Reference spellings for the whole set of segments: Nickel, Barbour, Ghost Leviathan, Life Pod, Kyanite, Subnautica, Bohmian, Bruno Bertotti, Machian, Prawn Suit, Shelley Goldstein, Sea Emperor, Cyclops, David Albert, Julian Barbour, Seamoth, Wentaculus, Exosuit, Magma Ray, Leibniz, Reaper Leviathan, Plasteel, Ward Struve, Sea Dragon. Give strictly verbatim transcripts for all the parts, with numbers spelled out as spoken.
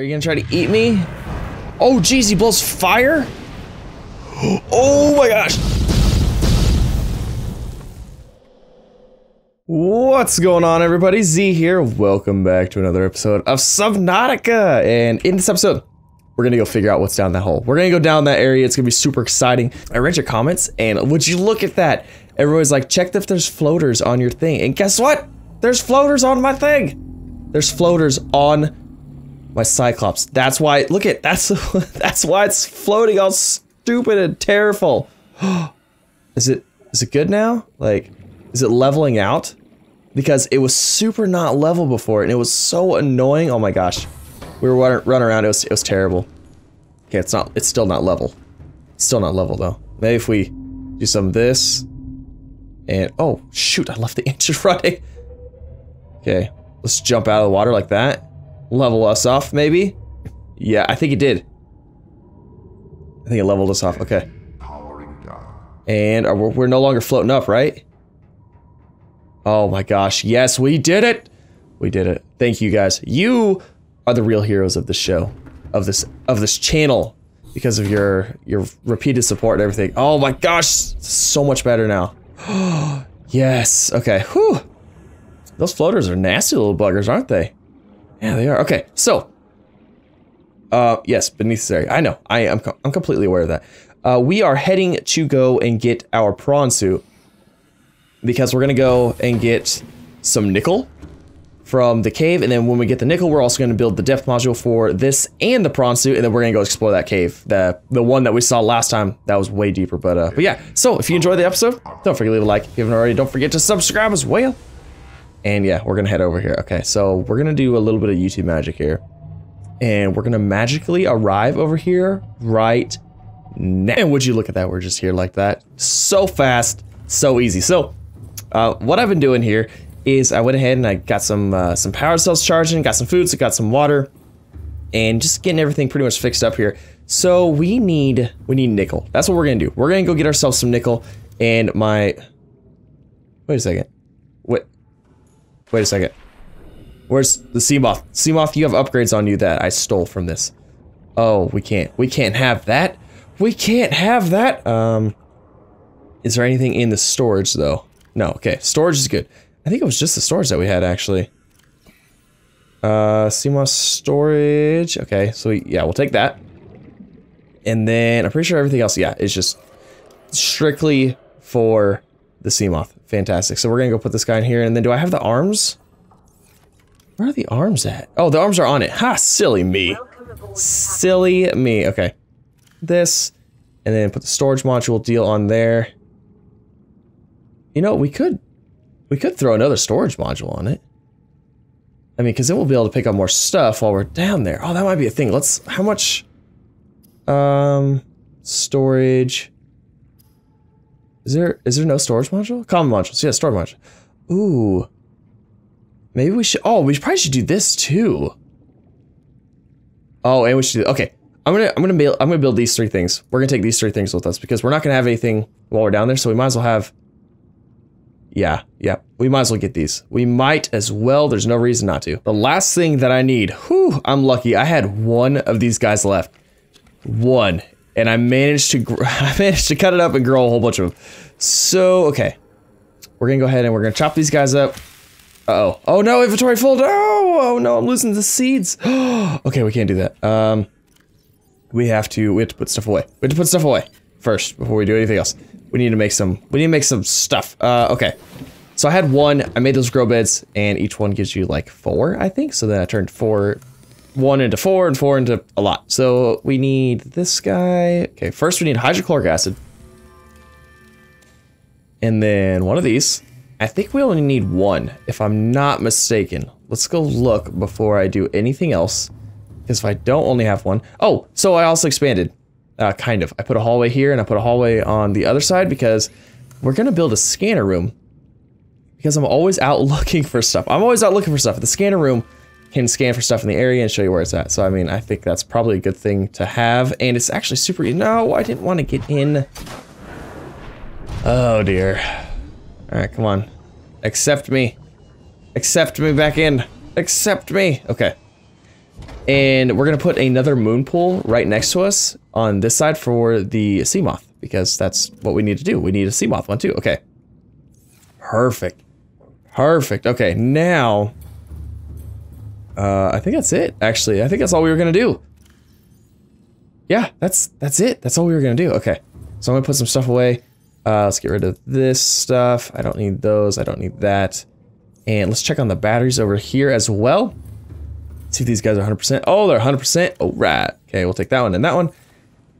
Are you gonna try to eat me? Oh geez, he blows fire? Oh my gosh! What's going on, everybody? Z here. Welcome back to another episode of Subnautica! And in this episode, we're gonna go figure out what's down that hole. We're gonna go down that area. It's gonna be super exciting. I read your comments, and would you look at that? Everybody's like, check if there's floaters on your thing. And guess what? There's floaters on my thing! There's floaters on my Cyclops. That's why, look at, that's, that's why it's floating all stupid and terrible. Is it, is it good now? Like, is it leveling out? Because it was super not level before, and it was so annoying. Oh my gosh. We were running around, it was, it was terrible. Okay, it's not, it's still not level. It's still not level though. Maybe if we do some of this, and, oh shoot, I left the engine running. Okay, let's jump out of the water like that. Level us off, maybe? Yeah, I think it did. I think it leveled us off, okay. And are, we're no longer floating up, right? Oh my gosh, yes, we did it! We did it. Thank you guys. You are the real heroes of this show, of this of this channel, because of your your repeated support and everything. Oh my gosh, so much better now. Yes. Okay. Whew. Those floaters are nasty little buggers, aren't they? Yeah, they are. Okay. So, uh, yes, beneath this area. I know. I am. Com I'm completely aware of that. Uh, we are heading to go and get our prawn suit because we're gonna go and get some nickel from the cave, and then when we get the nickel, we're also going to build the depth module for this and the prawn suit, and then we're going to go explore that cave, the the one that we saw last time that was way deeper. But uh, but yeah, so if you enjoyed the episode, don't forget to leave a like if you haven't already. Don't forget to subscribe as well. And yeah, we're gonna head over here. Okay, so we're gonna do a little bit of YouTube magic here, and we're gonna magically arrive over here right now. And would you look at that? We're just here like that, so fast, so easy. So uh, what I've been doing here is I went ahead and I got some uh, some power cells charging, got some food, so got some water, and just getting everything pretty much fixed up here. So we need we need nickel. That's what we're gonna do. We're gonna go get ourselves some nickel. And my wait a second, wait wait a second. Where's the Seamoth? Seamoth, you have upgrades on you that I stole from this. Oh, we can't we can't have that. We can't have that. Um, is there anything in the storage though? No. Okay, storage is good. I think it was just the storage that we had, actually. Uh, Seamoth storage. Okay, so we, yeah, we'll take that. And then I'm pretty sure everything else, yeah, is just strictly for the Seamoth. Fantastic. So we're gonna go put this guy in here, and then do I have the arms? Where are the arms at? Oh, the arms are on it. Ha! Silly me. Silly me. Okay. This, and then put the storage module deal on there. You know, we could... We could throw another storage module on it. I mean, because then we'll be able to pick up more stuff while we're down there. Oh, that might be a thing. Let's, how much, um, storage, is there, is there no storage module? Common modules, yeah, storage module. Ooh, maybe we should, oh, we probably should do this too. Oh, and we should do, okay. I'm gonna, I'm gonna build, I'm gonna build these three things. We're gonna take these three things with us because we're not gonna have anything while we're down there, so we might as well have. Yeah, yeah, we might as well get these. We might as well, there's no reason not to. The last thing that I need, whew, I'm lucky. I had one of these guys left. One. And I managed to I managed to cut it up and grow a whole bunch of them. So, okay. We're gonna go ahead and we're gonna chop these guys up. Uh-oh. Oh no, inventory full, no! Oh no, I'm losing the seeds. Okay, we can't do that. Um, we have to, we have to put stuff away. We have to put stuff away first before we do anything else. We need to make some, we need to make some stuff. Uh, okay. So I had one, I made those grow beds, and each one gives you like four, I think. So then I turned four, one into four, and four into a lot. So we need this guy. Okay, first we need hydrochloric acid. And then one of these. I think we only need one, if I'm not mistaken. Let's go look before I do anything else, because if I don't only have one. Oh, so I also expanded. Uh, kind of. I put a hallway here and I put a hallway on the other side because we're gonna build a scanner room. Because I'm always out looking for stuff. I'm always out looking for stuff. The scanner room can scan for stuff in the area and show you where it's at. So I mean, I think that's probably a good thing to have. And it's actually super easy. No, I didn't want to get in. Oh dear. Alright, come on. Accept me. Accept me back in. Accept me. Okay. And we're going to put another moon pool right next to us on this side for the Seamoth, because that's what we need to do. We need a Seamoth one too. Okay. Perfect. Perfect. Okay, now... Uh, I think that's it, actually. I think that's all we were going to do. Yeah, that's that's it. That's all we were going to do. Okay, so I'm going to put some stuff away. Uh, let's get rid of this stuff. I don't need those. I don't need that. And let's check on the batteries over here as well. See if these guys are one hundred percent. Oh, they're one hundred percent. Oh, right. Okay, we'll take that one and that one.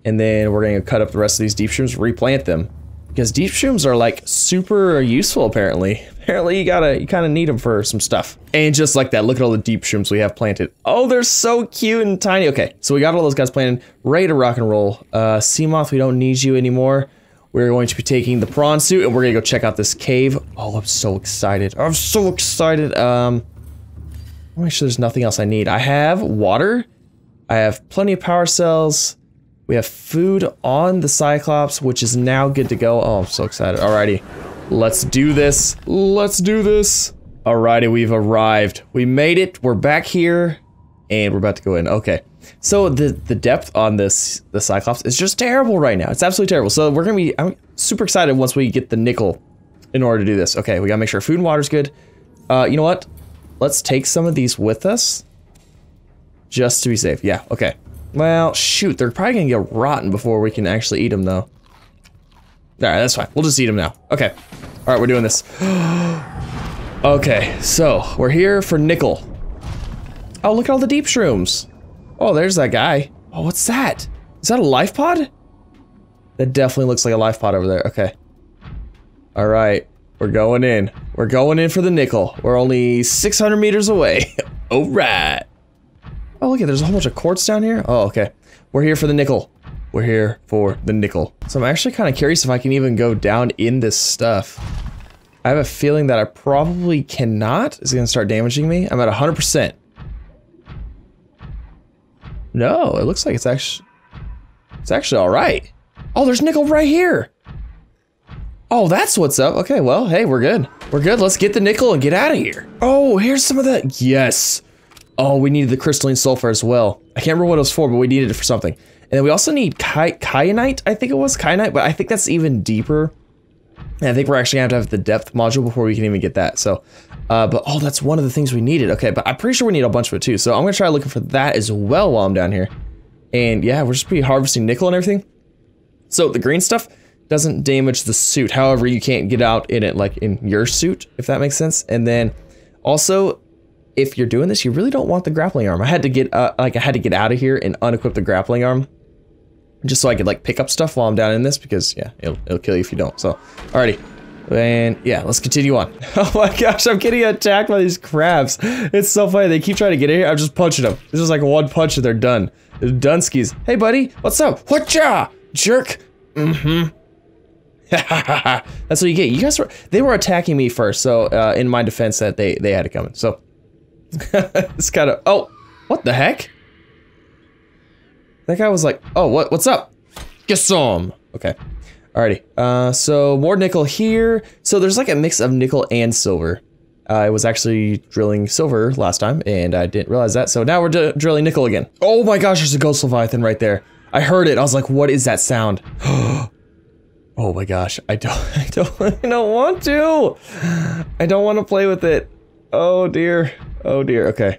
And then we're going to cut up the rest of these deep shrooms, replant them. Because deep shrooms are like super useful, apparently. Apparently you gotta, you kind of need them for some stuff. And just like that, look at all the deep shrooms we have planted. Oh, they're so cute and tiny. Okay, so we got all those guys planted, ready to rock and roll. Uh, Seamoth, we don't need you anymore. We're going to be taking the prawn suit and we're gonna go check out this cave. Oh, I'm so excited. I'm so excited. Um, make sure there's nothing else I need. I have water. I have plenty of power cells. We have food on the Cyclops, which is now good to go. Oh, I'm so excited. Alrighty, let's do this. Let's do this. Alrighty, we've arrived. We made it. We're back here, and we're about to go in. Okay, so the the depth on this the Cyclops is just terrible right now. It's absolutely terrible. So we're gonna be I'm super excited once we get the nickel in order to do this. Okay, we gotta make sure food and water's good. Uh, you know what? Let's take some of these with us, just to be safe. Yeah. Okay. Well, shoot, they're probably gonna get rotten before we can actually eat them, though. Alright, that's fine. We'll just eat them now. Okay. Alright, we're doing this. Okay, so, we're here for nickel. Oh, look at all the deep shrooms. Oh, there's that guy. Oh, what's that? Is that a life pod? That definitely looks like a life pod over there. Okay. Alright, we're going in. We're going in for the nickel. We're only six hundred meters away. Alright. Oh, look at there's a whole bunch of quartz down here. Oh, okay. We're here for the nickel. We're here for the nickel. So I'm actually kind of curious if I can even go down in this stuff. I have a feeling that I probably cannot. It's going to start damaging me. I'm at one hundred percent. No, it looks like it's actually... It's actually alright. Oh, there's nickel right here! Oh, that's what's up. Okay, well, hey, we're good. We're good. Let's get the nickel and get out of here. Oh, here's some of the... Yes! Oh, we needed the crystalline sulfur as well. I can't remember what it was for, but we needed it for something. And then we also need kyanite, I think it was, kyanite, but I think that's even deeper. And I think we're actually gonna have to have the depth module before we can even get that, so. Uh, but, oh, that's one of the things we needed. Okay, but I'm pretty sure we need a bunch of it too, so I'm gonna try looking for that as well while I'm down here. And yeah, we're just be harvesting nickel and everything. So the green stuff doesn't damage the suit. However, you can't get out in it, like in your suit, if that makes sense. And then also, if you're doing this, you really don't want the grappling arm. I had to get uh, like I had to get out of here and unequip the grappling arm, just so I could like pick up stuff while I'm down in this, because yeah, it'll it'll kill you if you don't. So, alrighty, and yeah, let's continue on. Oh my gosh, I'm getting attacked by these crabs. It's so funny. They keep trying to get in here. I'm just punching them. This is like one punch and they're done. They're dunskies. Hey buddy, what's up? Whatcha, jerk? Mm-hmm. That's what you get. You guys were they were attacking me first, so uh, in my defense, that they they had it coming. So. It's kind of oh, what the heck? That guy was like, oh, what? What's up? Get some. Okay, alrighty. Uh, so more nickel here. So there's like a mix of nickel and silver. Uh, I was actually drilling silver last time, and I didn't realize that. So now we're d drilling nickel again. Oh my gosh, there's a Ghost Leviathan right there. I heard it. I was like, what is that sound? Oh my gosh, I don't, I don't, I don't want to. I don't want to play with it. Oh dear. Oh dear. Okay.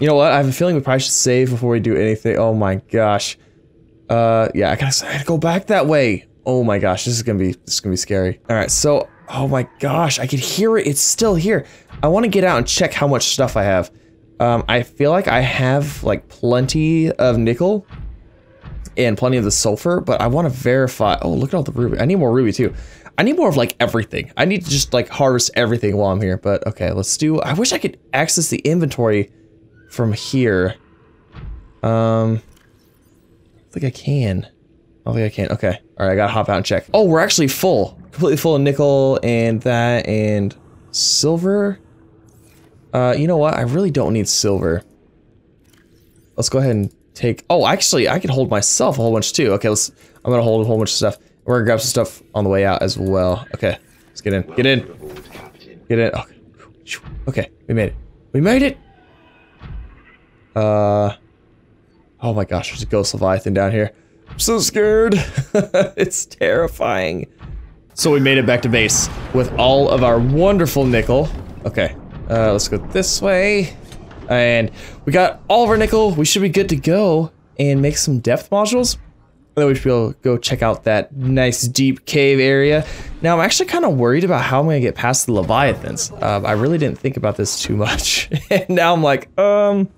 You know what? I have a feeling we probably should save before we do anything. Oh my gosh. Uh, yeah. I gotta, I gotta go back that way. Oh my gosh. This is gonna be. This is gonna be scary. All right. So. Oh my gosh. I could hear it. It's still here. I want to get out and check how much stuff I have. Um, I feel like I have like plenty of nickel and plenty of the sulfur, but I want to verify. Oh, look at all the ruby. I need more ruby too. I need more of like everything. I need to just like harvest everything while I'm here, but okay, let's do, I wish I could access the inventory from here. Um, I think I can. I don't think I can, okay. All right, I gotta hop out and check. Oh, we're actually full, completely full of nickel and that and silver. Uh, you know what, I really don't need silver. Let's go ahead and take, oh, actually I could hold myself a whole bunch too. Okay, let's, I'm gonna hold a whole bunch of stuff. We're gonna grab some stuff on the way out as well. Okay, let's get in. Get in. Get in. Okay, okay, we made it. We made it. Uh, oh my gosh, there's a Ghost Leviathan down here. I'm so scared. It's terrifying. So we made it back to base with all of our wonderful nickel. Okay, uh, let's go this way. And we got all of our nickel. We should be good to go and make some depth modules. And then we should be able to go check out that nice deep cave area. Now I'm actually kind of worried about how I'm gonna get past the Leviathans. Um, I really didn't think about this too much. And now I'm like, um,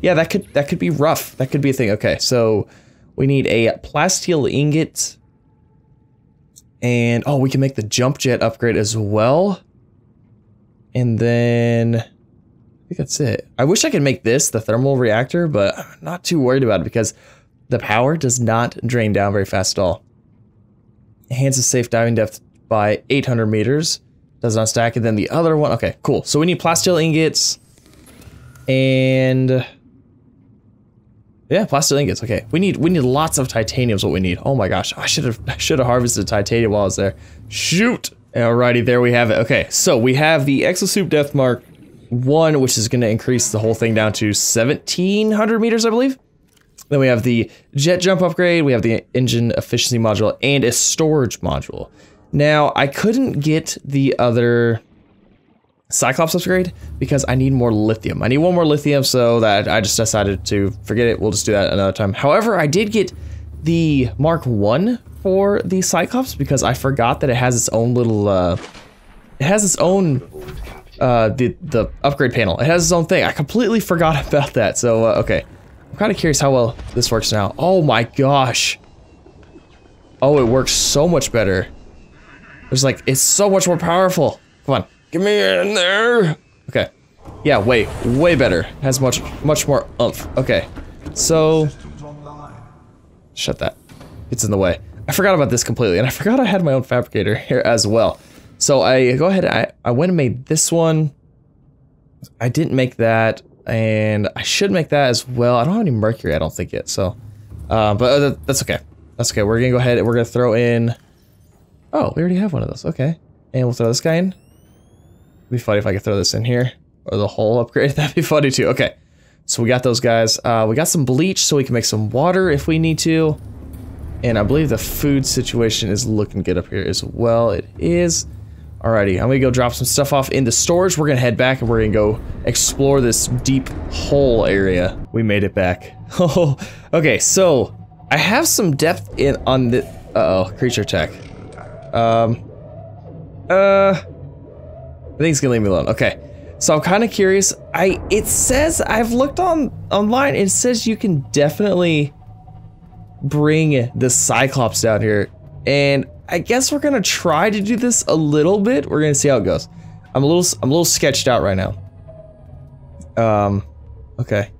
yeah, that could, that could be rough. That could be a thing. Okay, so we need a plasteel ingot. And, oh, we can make the jump jet upgrade as well. And then, I think that's it. I wish I could make this, the thermal reactor, but I'm not too worried about it because the power does not drain down very fast at all. Enhances the safe diving depth by eight hundred meters. Does not stack. And then the other one, okay, cool. So we need plasteel ingots. And... yeah, plastic ingots. Okay, we need we need lots of titanium is what we need. Oh my gosh, I should have I should have harvested titanium while I was there. Shoot! Alrighty, there we have it. Okay, so we have the Exosuit Depth Mark One, which is going to increase the whole thing down to seventeen hundred meters, I believe. Then we have the jet jump upgrade. We have the engine efficiency module and a storage module. Now I couldn't get the other Cyclops upgrade because I need more lithium. I need one more lithium, so that I just decided to forget it. We'll just do that another time. However, I did get the Mark one for the Cyclops because I forgot that it has its own little, uh, it has its own, uh, the, the upgrade panel. It has its own thing. I completely forgot about that. So, uh, okay. I'm kind of curious how well this works now. Oh my gosh. Oh, it works so much better. It's like, it's so much more powerful. Come on. Get me in there! Okay. Yeah, way, way better. Has much, much more oomph. Okay. So... shut that. It's in the way. I forgot about this completely, and I forgot I had my own fabricator here as well. So I go ahead, I, I went and made this one. I didn't make that, and I should make that as well. I don't have any mercury, I don't think yet, so... Uh, but that's okay. That's okay. We're gonna go ahead and we're gonna throw in... oh, we already have one of those. Okay. And we'll throw this guy in. It'd be funny if I could throw this in here, or the whole upgrade, that'd be funny too. Okay, so we got those guys. Uh, we got some bleach so we can make some water if we need to. And I believe the food situation is looking good up here as well. It is. Alrighty, I'm gonna go drop some stuff off in the storage. We're gonna head back and we're gonna go explore this deep hole area. We made it back. Oh, okay, so I have some depth in on the, uh-oh, creature tech. Um, uh... I think it's gonna leave me alone. Okay, so I'm kind of curious. I it says I've looked on online. It says you can definitely bring the Cyclops down here, and I guess we're gonna try to do this a little bit. We're gonna see how it goes. I'm a little I'm a little sketched out right now. Um, okay.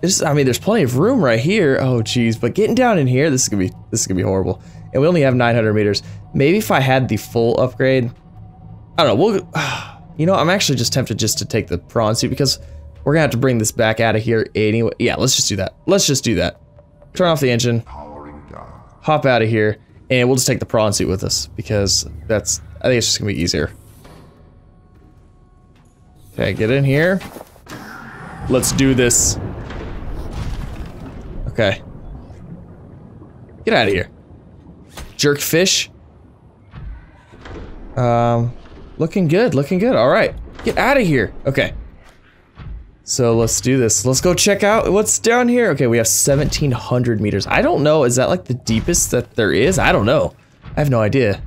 It's, I mean, there's plenty of room right here. Oh geez, but getting down in here, this is gonna be this is gonna be horrible. And we only have nine hundred meters. Maybe if I had the full upgrade. I don't know, we'll, you know, I'm actually just tempted just to take the prawn suit because we're gonna have to bring this back out of here anyway. Yeah, let's just do that. Let's just do that. Turn off the engine, hop out of here, and we'll just take the prawn suit with us because that's, I think it's just gonna be easier. Okay, get in here. Let's do this. Okay. Get out of here. Jerk fish. Um... Looking good, looking good. All right, get out of here. Okay. So let's do this. Let's go check out what's down here. Okay, we have seventeen hundred meters. I don't know. Is that like the deepest that there is? I don't know. I have no idea.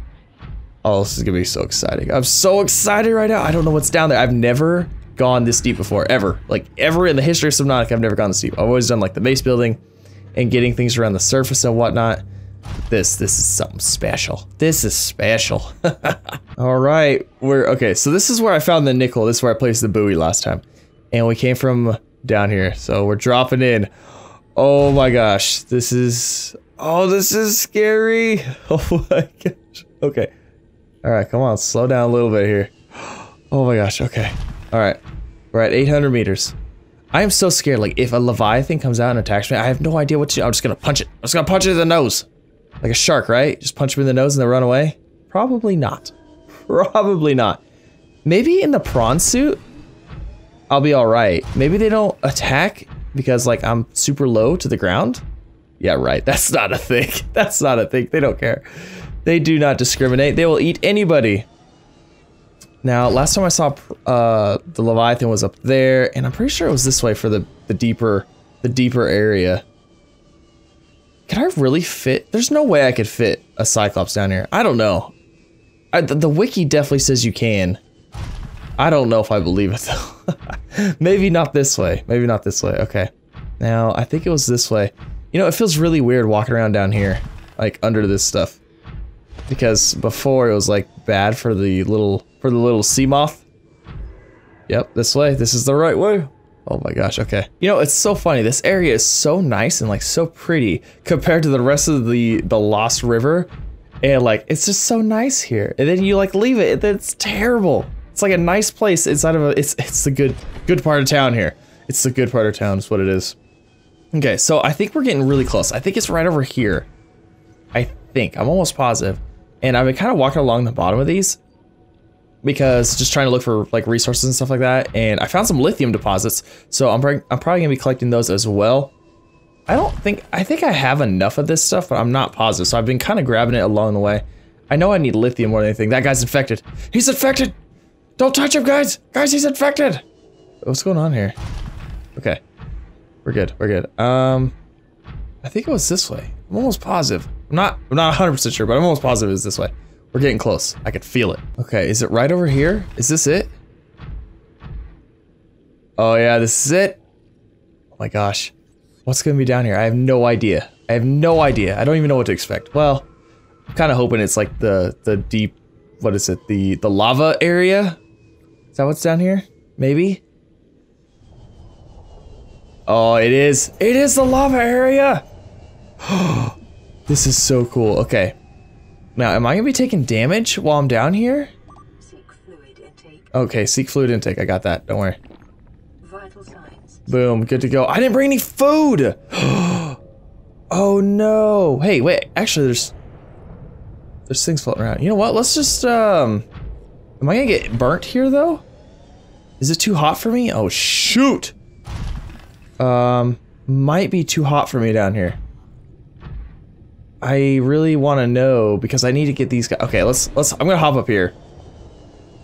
Oh, this is gonna be so exciting. I'm so excited right now. I don't know what's down there. I've never gone this deep before, ever. Like ever in the history of Subnautica, I've never gone this deep. I've always done like the base building and getting things around the surface and whatnot. This, this is something special. This is special. All right, we're, okay, so this is where I found the nickel. This is where I placed the buoy last time. And we came from down here, so we're dropping in. Oh my gosh, this is, oh, this is scary. Oh my gosh, okay. All right, come on, slow down a little bit here. Oh my gosh, okay. All right, we're at eight hundred meters. I am so scared, like if a Leviathan comes out and attacks me, I have no idea what to do. I'm just gonna punch it. I'm just gonna punch it in the nose. Like a shark, right? Just punch him in the nose and then run away? Probably not. Probably not. Maybe in the prawn suit? I'll be all right. Maybe they don't attack because like I'm super low to the ground. Yeah, right. That's not a thing. That's not a thing. They don't care. They do not discriminate. They will eat anybody. Now, last time I saw uh, the Leviathan was up there, and I'm pretty sure it was this way for the the deeper the deeper area. Can I really fit? There's no way I could fit a Cyclops down here. I don't know. I, the, the wiki definitely says you can. I don't know if I believe it though. Maybe not this way. Maybe not this way. Okay. Now I think it was this way. You know, it feels really weird walking around down here, like under this stuff, because before it was like bad for the little for the little Seamoth. Yep, this way. This is the right way. Oh my gosh. Okay. You know, it's so funny. This area is so nice and like so pretty compared to the rest of the the Lost River, and like it's just so nice here. And then you like leave it, and then it's terrible. It's like a nice place inside of a, it's it's the good good part of town here. It's the good part of town is what it is. Okay, so I think we're getting really close. I think it's right over here. I think, I'm almost positive. And I've been kind of walking along the bottom of these because just trying to look for like resources and stuff like that. And I found some lithium deposits, so I'm, I'm probably gonna be collecting those as well. I don't think, I think I have enough of this stuff, but I'm not positive. So I've been kind of grabbing it along the way. I know I need lithium more than anything. That guy's infected. He's infected. Don't touch him, guys! Guys, he's infected! What's going on here? Okay. We're good, we're good. Um, I think it was this way. I'm almost positive. I'm not I'm not one hundred percent sure, but I'm almost positive it was this way. We're getting close. I could feel it. Okay, is it right over here? Is this it? Oh yeah, this is it. Oh my gosh. What's gonna be down here? I have no idea. I have no idea. I don't even know what to expect. Well, I'm kinda hoping it's like the the deep, what is it, the, the lava area? Is that what's down here? Maybe? Oh, it is. It is the lava area! This is so cool. Okay. Now, am I gonna be taking damage while I'm down here? Seek fluid intake. Okay, seek fluid intake. I got that. Don't worry. Vital signs. Boom. Good to go. I didn't bring any food! Oh, no. Hey, wait. Actually, there's... There's things floating around. You know what? Let's just, um... Am I gonna get burnt here, though? Is it too hot for me? Oh, shoot! Um, might be too hot for me down here. I really want to know because I need to get these guys. Okay, let's let's. I'm gonna hop up here.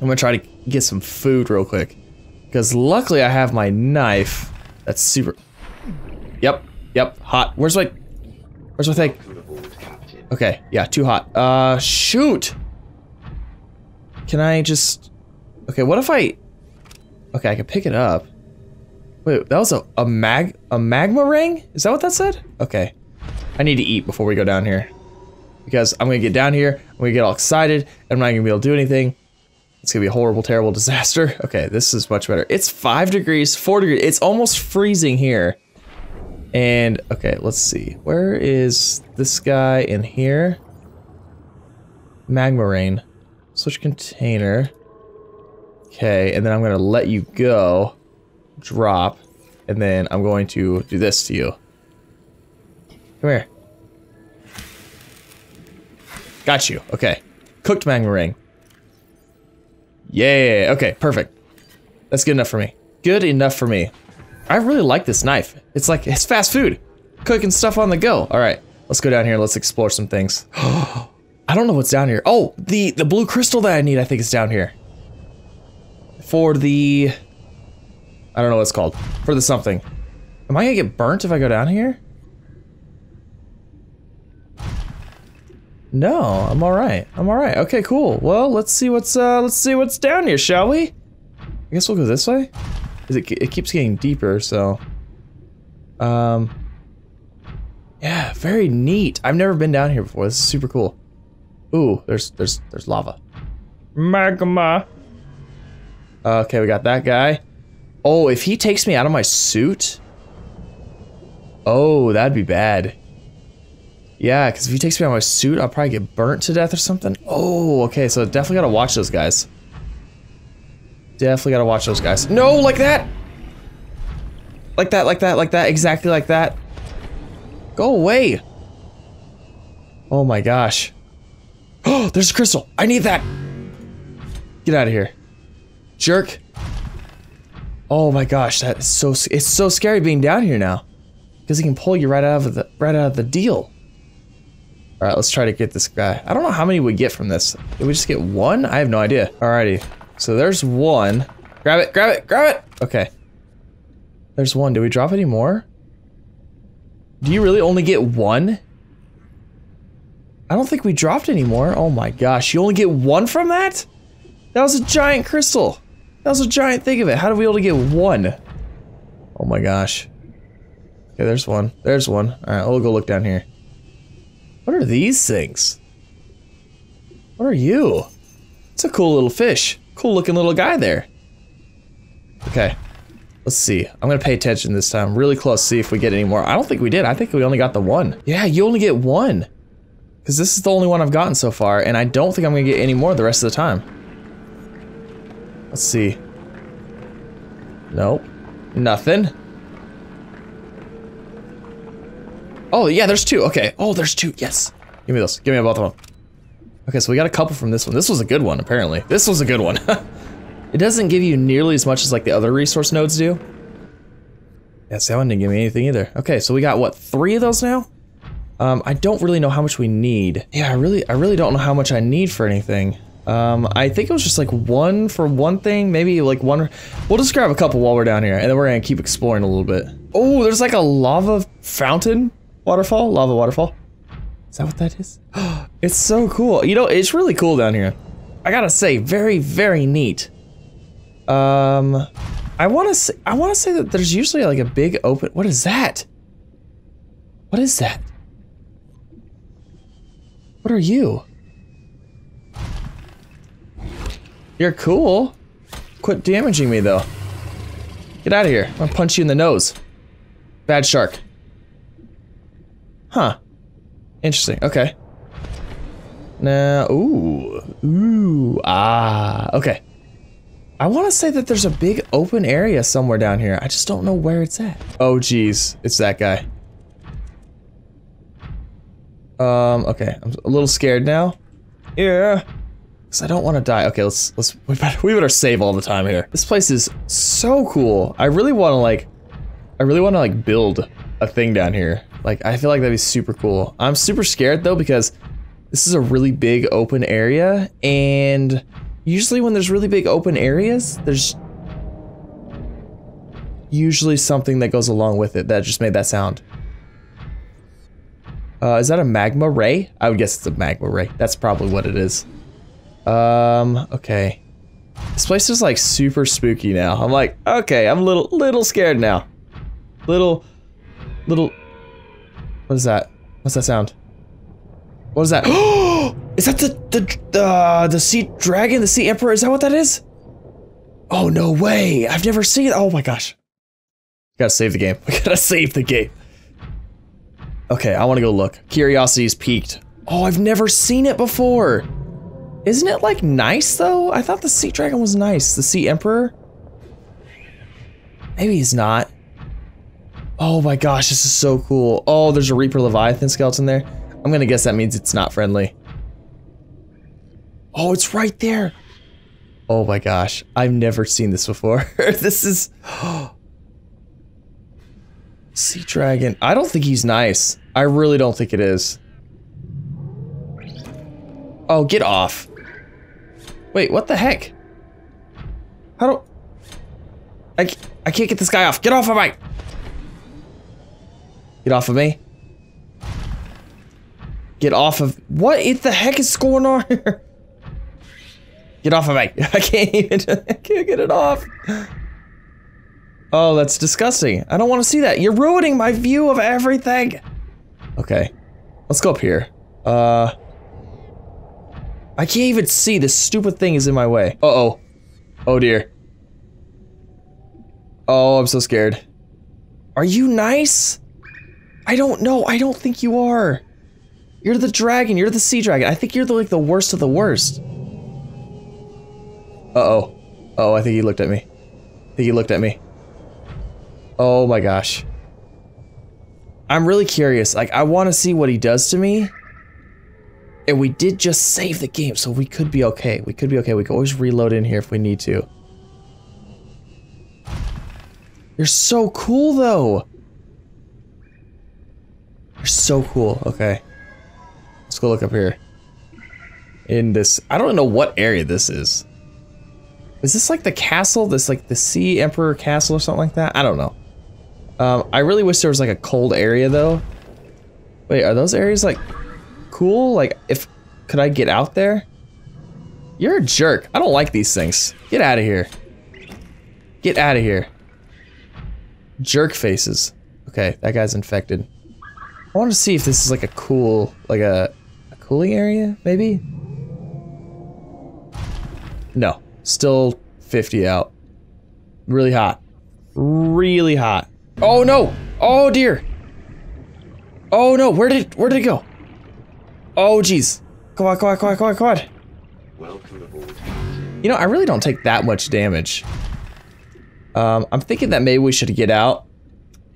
I'm gonna try to get some food real quick because luckily I have my knife. That's super. Yep, yep. Hot. Where's my Where's my thing? Okay, yeah, too hot. Uh, shoot. Can I just... Okay, what if I... Okay, I can pick it up. Wait, that was a, a mag... A magma ring? Is that what that said? Okay. I need to eat before we go down here. Because I'm gonna get down here, I'm gonna get all excited, I'm not gonna be able to do anything. It's gonna be a horrible, terrible disaster. Okay, this is much better. It's five degrees, four degrees. It's almost freezing here. And, okay, let's see. Where is this guy in here? Magma rain. Switch container. Okay, and then I'm gonna let you go. Drop. And then I'm going to do this to you. Come here. Got you. Okay. Cooked magma ring. Yeah. Okay, perfect. That's good enough for me. Good enough for me. I really like this knife. It's like, it's fast food. Cooking stuff on the go. Alright, let's go down here. Let's explore some things. I don't know what's down here. Oh, the, the blue crystal that I need, I think is down here. For the... I don't know what it's called. For the something. Am I gonna get burnt if I go down here? No, I'm alright. I'm alright. Okay, cool. Well, let's see what's uh let's see what's down here, shall we? I guess we'll go this way? Is it it keeps getting deeper, so... Um... Yeah, very neat. I've never been down here before. This is super cool. Ooh, there's there's there's lava. Magma. Okay, we got that guy. Oh, if he takes me out of my suit. Oh, that'd be bad. Yeah, because if he takes me out of my suit, I'll probably get burnt to death or something. Oh, okay, so definitely gotta watch those guys. Definitely gotta watch those guys. No, like that! Like that, like that, like that, exactly like that. Go away! Oh my gosh. Oh, there's a crystal. I need that. Get out of here. Jerk. Oh my gosh, that is so, it's so scary being down here now, because he can pull you right out of the right out of the deal. All right, let's try to get this guy. I don't know how many we get from this. Did we just get one? I have no idea. Alrighty, so there's one. Grab it, grab it, grab it. Okay. There's one. Do we drop any more? Do you really only get one? I don't think we dropped any more. Oh my gosh, you only get one from that? That was a giant crystal. That was a giant thing of it. How do we only get one? Oh my gosh. Okay, there's one. There's one. Alright, we'll go look down here. What are these things? What are you? It's a cool little fish. Cool looking little guy there. Okay. Let's see. I'm gonna pay attention this time. Really close, see if we get any more. I don't think we did. I think we only got the one. Yeah, you only get one. Because this is the only one I've gotten so far, and I don't think I'm gonna get any more the rest of the time. Let's see. Nope. Nothing. Oh, yeah, there's two. Okay. Oh, there's two. Yes. Give me those. Give me both of them. Okay, so we got a couple from this one. This was a good one, apparently. This was a good one. It doesn't give you nearly as much as, like, the other resource nodes do. Yeah, see, that one didn't give me anything either. Okay, so we got, what, three of those now? Um, I don't really know how much we need. Yeah, I really, I really don't know how much I need for anything. Um, I think it was just like one for one thing, maybe like one. We'll just grab a couple while we're down here, and then we're gonna keep exploring a little bit. Oh, there's like a lava fountain, waterfall, lava waterfall. Is that what that is? It's so cool. You know, it's really cool down here. I gotta say, very, very neat. Um, I wanna say, I wanna say that there's usually like a big open. What is that? What is that? What are you? You're cool. Quit damaging me, though. Get out of here. I'm gonna punch you in the nose. Bad shark. Huh. Interesting. Okay. Now, ooh. Ooh. Ah. Okay. I want to say that there's a big open area somewhere down here. I just don't know where it's at. Oh, geez. It's that guy. Um, okay. I'm a little scared now. Yeah. I don't want to die. Okay, let's let's we better we better save all the time here. This place is so cool. I really want to like, I really want to like build a thing down here. Like I feel like that'd be super cool. I'm super scared though because this is a really big open area, and usually when there's really big open areas, there's usually something that goes along with it. That just made that sound. Uh, is that a magma ray? I would guess it's a magma ray. That's probably what it is. Um, okay. This place is like super spooky now. I'm like, okay, I'm a little, little scared now. Little, little, what is that? What's that sound? What is that? Oh, is that the, the, uh, the Sea Dragon, the Sea Emperor? Is that what that is? Oh, no way. I've never seen it. Oh my gosh. Gotta save the game. We gotta save the game. Okay, I want to go look. Curiosity's peaked. Oh, I've never seen it before. Isn't it like nice though? I thought the Sea Dragon was nice. The Sea Emperor? Maybe he's not. Oh my gosh, this is so cool. Oh, there's a Reaper Leviathan skeleton there. I'm gonna guess that means it's not friendly. Oh, it's right there. Oh my gosh, I've never seen this before. This is... Sea Dragon. I don't think he's nice. I really don't think it is. Oh, get off. Wait, what the heck? How do... I, I can't get this guy off. Get off of me! Get off of me. Get off of... What is the heck is going on here? Get off of me. I can't even... I can't get it off. Oh, that's disgusting. I don't want to see that. You're ruining my view of everything. Okay. Let's go up here. Uh... I can't even see, this stupid thing is in my way. Uh-oh. Oh dear. Oh, I'm so scared. Are you nice? I don't know, I don't think you are. You're the dragon, you're the Sea Dragon. I think you're the, like the worst of the worst. Uh-oh. Oh, I think he looked at me. I think he looked at me. Oh my gosh. I'm really curious, like I want to see what he does to me. And we did just save the game, so we could be okay. We could be okay. We can always reload in here if we need to. You're so cool, though. You're so cool. Okay. Let's go look up here. In this... I don't know what area this is. Is this like the castle? This like the Sea Emperor castle or something like that? I don't know. Um, I really wish there was like a cold area, though. Wait, are those areas like cool? Like, if... Could I get out there? You're a jerk. I don't like these things. Get out of here. Get out of here. Jerk faces. Okay, that guy's infected. I want to see if this is like a cool, like a, a cooling area, maybe? No. Still fifty out. Really hot. Really hot. Oh no! Oh dear! Oh no, where did, where did it go? Oh jeez. Come on, come on, come on, come on, come on. Welcome aboard. You know, I really don't take that much damage. Um, I'm thinking that maybe we should get out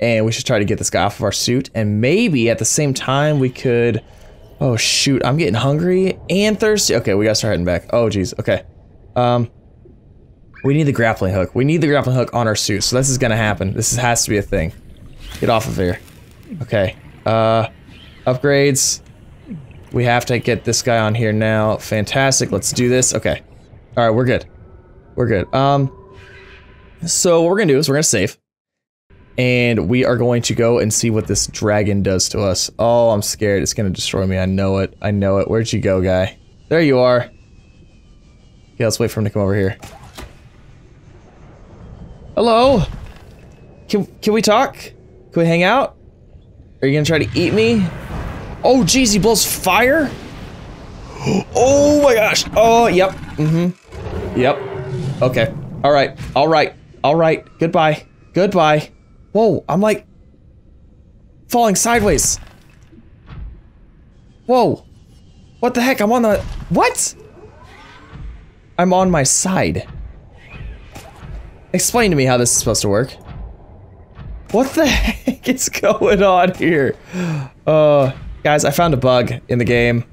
and we should try to get this guy off of our suit, and maybe at the same time we could... Oh shoot, I'm getting hungry and thirsty. Okay, we gotta start heading back. Oh geez, okay. Um, we need the grappling hook. We need the grappling hook on our suit, so this is gonna happen. This has to be a thing. Get off of here. Okay, uh, upgrades. We have to get this guy on here now. Fantastic, let's do this. Okay. Alright, we're good. We're good. Um... So what we're gonna do is we're gonna save, and we are going to go and see what this dragon does to us. Oh, I'm scared. It's gonna destroy me. I know it. I know it. Where'd you go, guy? There you are. Yeah, let's wait for him to come over here. Hello? Can, can we talk? Can we hang out? Are you gonna try to eat me? Oh, geez, he blows fire? Oh my gosh. Oh, yep. Mm-hmm. Yep. Okay. All right. All right. All right. Goodbye. Goodbye. Whoa, I'm like falling sideways. Whoa. What the heck? I'm on the... What? I'm on my side. Explain to me how this is supposed to work. What the heck is going on here? Uh, guys, I found a bug in the game.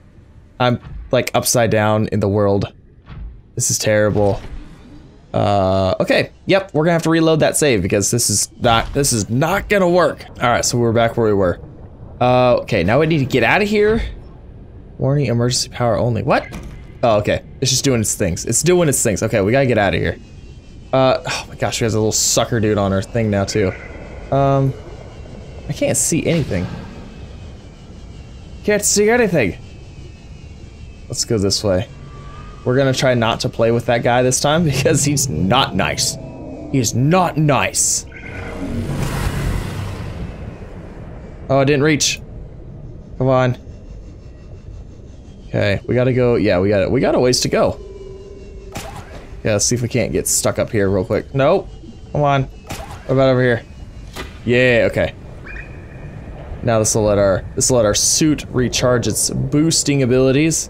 I'm like upside down in the world. This is terrible. Uh, okay. Yep, we're gonna have to reload that save because this is not this is not gonna work. All right, so we're back where we were. Uh, okay, now we need to get out of here. Warning: emergency power only. What? Oh, okay. It's just doing its things. It's doing its things. Okay, we gotta get out of here. Uh, oh my gosh, she has a little sucker dude on her thing now too. Um, I can't see anything. Can't see anything. Let's go this way. We're gonna try not to play with that guy this time because he's not nice. He is not nice. Oh, I didn't reach. Come on. Okay, we gotta go. Yeah, we got we got a ways to go. Yeah, let's see if we can't get stuck up here real quick. Nope. Come on. What about over here? Yeah. Okay. Now this will let our this will let our suit recharge its boosting abilities.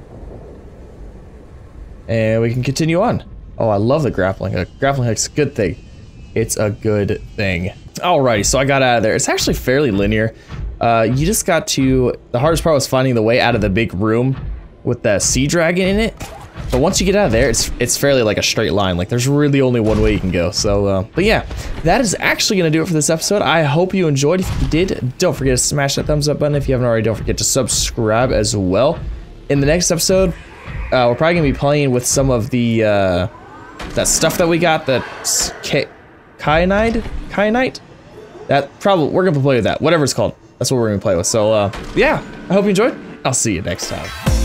And we can continue on. Oh, I love the grappling hook. Grappling hook's a good thing. It's a good thing. Alrighty, so I got out of there. It's actually fairly linear. Uh, you just got to... The hardest part was finding the way out of the big room with the Sea Dragon in it. But once you get out of there, it's it's fairly like a straight line. Like, there's really only one way you can go. So, uh, but yeah, that is actually going to do it for this episode. I hope you enjoyed. If you did, don't forget to smash that thumbs up button. If you haven't already, don't forget to subscribe as well. In the next episode... Uh, we're probably gonna be playing with some of the uh, that stuff that we got, that kyanide, kyanite. That probably we're gonna play with that, whatever it's called. That's what we're gonna play with. So uh, yeah, I hope you enjoyed. I'll see you next time.